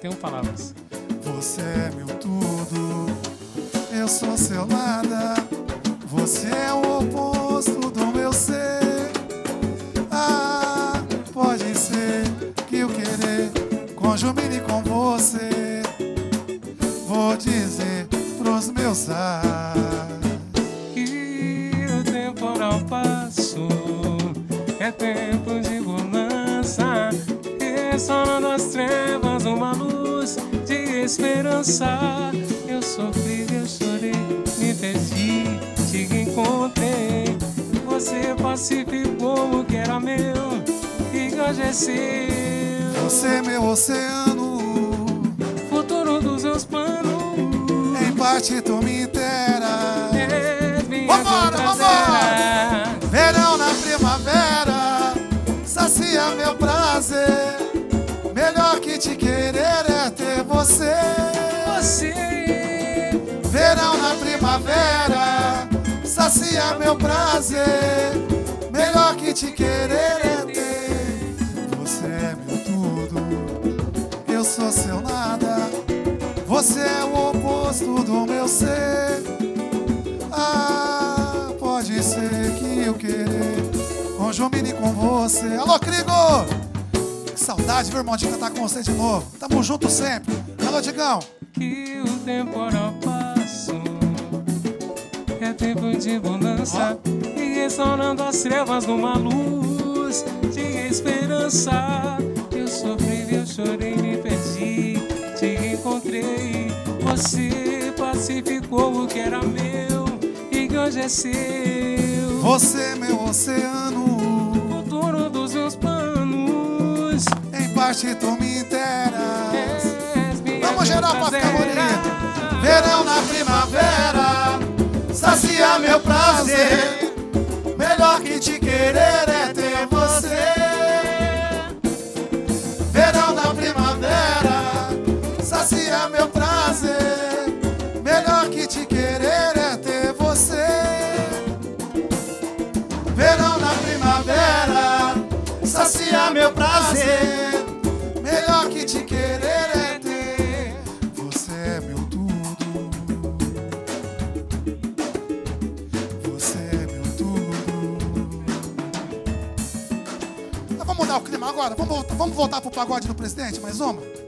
Tenho palavras. Você é meu tudo, eu sou seu nada. Você é o oposto do meu ser. Ah, pode ser que o querer conjumine com você. Vou dizer pros meus ar que o temporal passo é tempo de bonança. Ressonando as trevas, uma luz de esperança. Eu sofri, eu chorei, me perdi, te encontrei. Você pacificou o que era meu e que hoje é seu. Você é meu oceano, futuro dos meus planos. Em parte tu me inteira, é minha fronteira. Verão na primavera, sacia meu prazer. Melhor que te querer é ter você. Você. Verão na primavera, sacia meu prazer. Melhor que te querer é ter. Você é meu tudo, eu sou seu nada. Você é o oposto do meu ser. Ah, pode ser que eu querer conjumine com você. Alô, Crigo! Saudade, meu irmão, de cantar com você de novo. Tamo junto sempre. Alô, Digão. Que o temporal passou, é tempo de bonança. Oh. E restaurando as trevas numa luz de esperança. Eu sofri, eu chorei, me perdi, te encontrei. Você pacificou o que era meu e que hoje é seu. Você é meu oceano, futuro dos meus planos. Parte tu me interas. Vamos gerar pra ficar bonito. Verão na primavera, sacia meu prazer. Melhor que te querer é ter você. Verão na primavera, sacia meu prazer. Melhor que te querer é ter você. Verão na primavera, sacia meu prazer. Te querer é ter. Você é meu tudo, você é meu tudo. Então, vamos mudar o clima agora? Vamos voltar pro pagode do presidente? Mais uma?